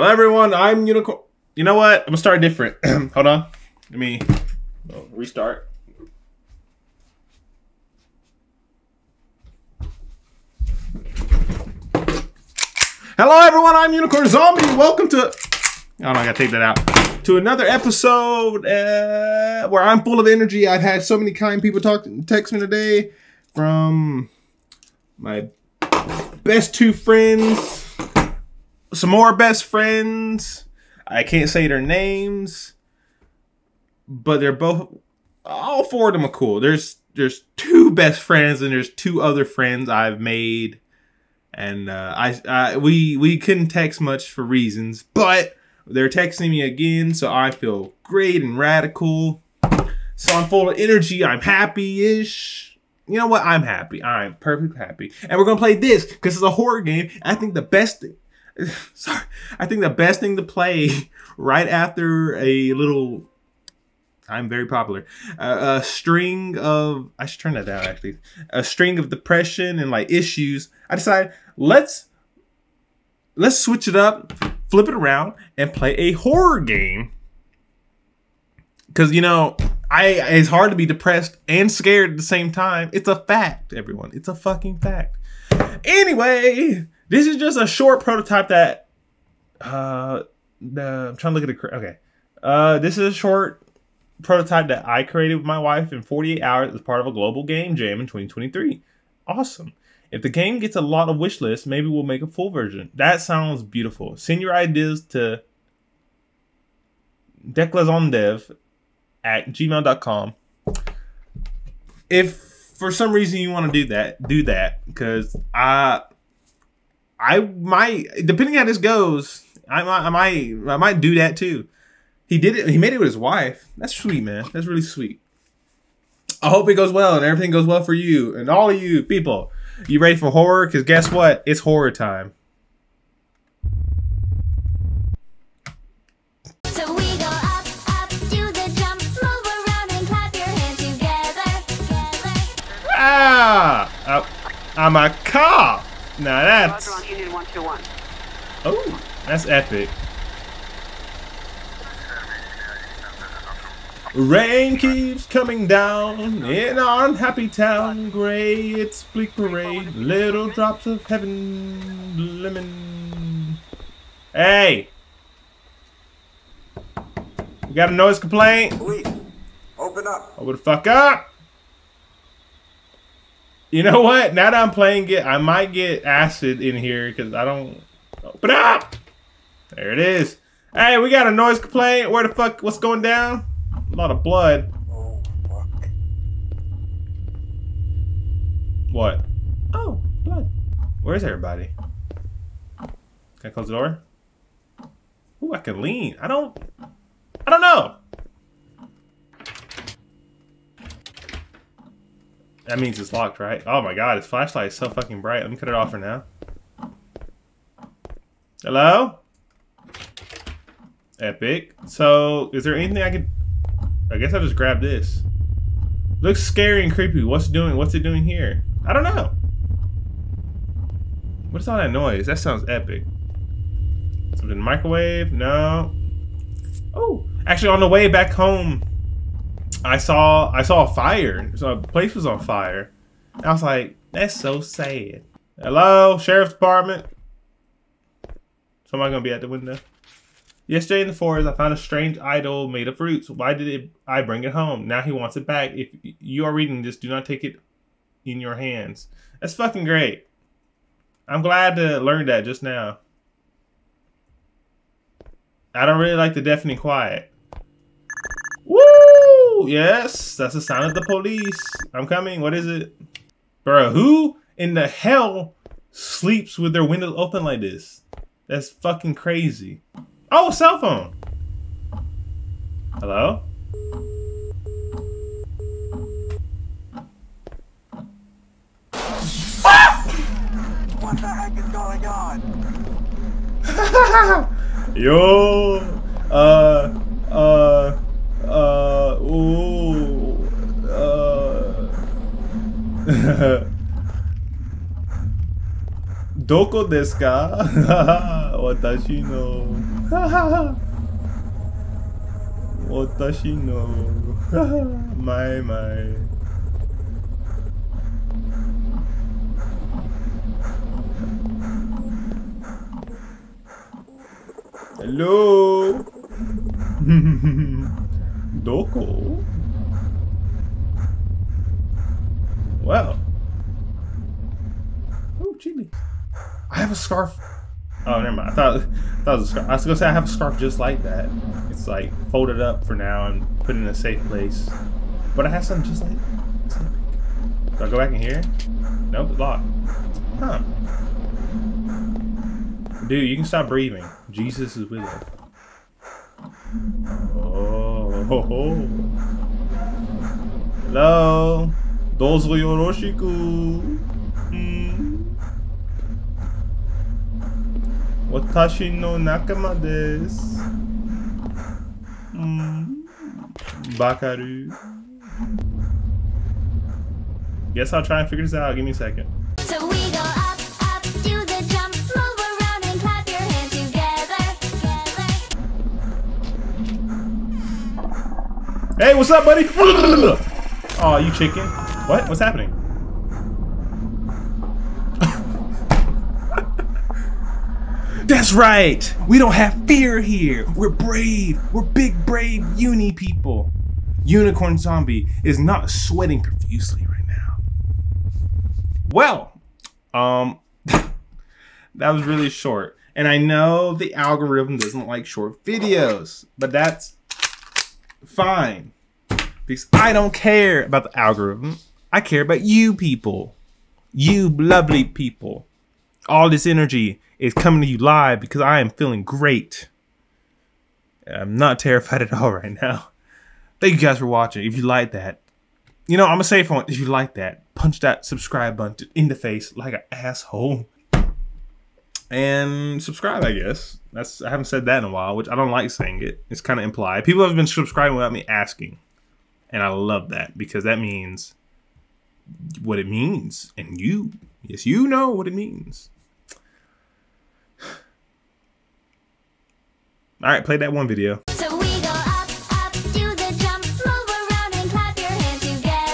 Hello everyone, I'm Unicorn. You know what? I'm gonna start different. Hold on. Let me restart. Hello everyone, I'm Unicorn Zombie. Welcome to... Oh no, I gotta take that out. To another episode where I'm full of energy. I've had so many kind people text me today from my best two friends. Some more best friends. I can't say their names, but they're both, all four of them are cool. There's two best friends and there's two other friends I've made, and we couldn't text much for reasons, but they're texting me again, so I feel great and radical. So I'm full of energy. I'm happy-ish. You know what? I'm happy. I'm perfectly happy, and we're gonna play this because it's a horror game. I think the best thing. Sorry, I think the best thing to play right after a little, I'm very popular, a string of, I should turn that down actually, a string of depression and like issues, I decided let's switch it up, flip it around and play a horror game. Cause you know, it's hard to be depressed and scared at the same time. It's a fact, everyone. It's a fucking fact. Anyway, this is just a short prototype that, I'm trying to look at it, okay. This is a short prototype that I created with my wife in 48 hours as part of a global game jam in 2023. Awesome. If the game gets a lot of wish lists, maybe we'll make a full version. That sounds beautiful. Send your ideas to decklazondev@gmail.com. If for some reason you want to do that, because I might, depending on how this goes, I might do that too. He did it. He made it with his wife. That's sweet, man. That's really sweet. I hope it goes well and everything goes well for you and all of you people. You ready for horror? Because guess what? It's horror time. So we go up, up, do the jump, move around and clap your hands together. Ah! I'm a cop. Now that's... Oh, that's epic. Rain keeps coming down in our unhappy town. Gray, it's bleak parade. Little drops of heaven. Lemon. Hey! We got a noise complaint. Please, open up. Open the fuck up! You know what? Now that I'm playing it, I might get acid in here because I don't... Open up! There it is. Hey, we got a noise complaint. Where the fuck? What's going down? A lot of blood. Oh, fuck. What? Oh, blood. Where's everybody? Can I close the door? Ooh, I can lean. I don't know. That means it's locked, right? Oh my god, his flashlight is so fucking bright. Let me cut it off for now. Hello? Epic. So, is there anything I could... I guess I'll just grab this. Looks scary and creepy. What's it doing here? I don't know. What's all that noise? That sounds epic. Something in the microwave? No. Oh, actually on the way back home, I saw a fire. So the place was on fire. And I was like, that's so sad. Hello, Sheriff's Department. Somebody gonna be at the window. Yesterday in the forest, I found a strange idol made of roots. Why did I bring it home? Now he wants it back. If you are reading this, do not take it in your hands. That's fucking great. I'm glad to learn that just now. I don't really like the deafening quiet. Woo! Yes, that's the sound of the police. I'm coming. What is it? Bro, who in the hell sleeps with their windows open like this? That's fucking crazy. Oh, cell phone. Hello? What the heck is going on? Yo. Ooh. Doko deska? Watashi no. Watashi no. My, my. Hello? Doko? Wow. Oh, chibi. I have a scarf. Oh, never mind. I thought it was a scarf. I was gonna say I have a scarf just like that. It's like folded up for now and put in a safe place. But I have something just like that. Do I go back in here? Nope, it's locked. Huh. Dude, you can stop breathing. Jesus is with us. Oh. Ho, ho. Hello. Douzo yoroshiku. Watashi no nakama desu. Bakaru. Guess I'll try and figure this out. Give me a second. So we go up, up, do the jump, move around and clap your hands together. Hey, what's up, buddy? Aw, you chicken. What? What's happening? That's right! We don't have fear here! We're brave! We're big, brave, uni people! Unicorn Zombie is not sweating profusely right now. Well, that was really short. And I know the algorithm doesn't like short videos, but that's fine. Because I don't care about the algorithm. I care about you people. You lovely people. All this energy is coming to you live because I am feeling great. I'm not terrified at all right now. Thank you guys for watching. If you like that, you know, I'm a safe one. If you like that, punch that subscribe button in the face like an asshole. And subscribe, I guess. I haven't said that in a while, which I don't like saying it. It's kind of implied. People have been subscribing without me asking. And I love that because that means what it means. And you, yes, you know what it means. All right, play that one video. So we go up, up, do the jump, move around and clap your hands together.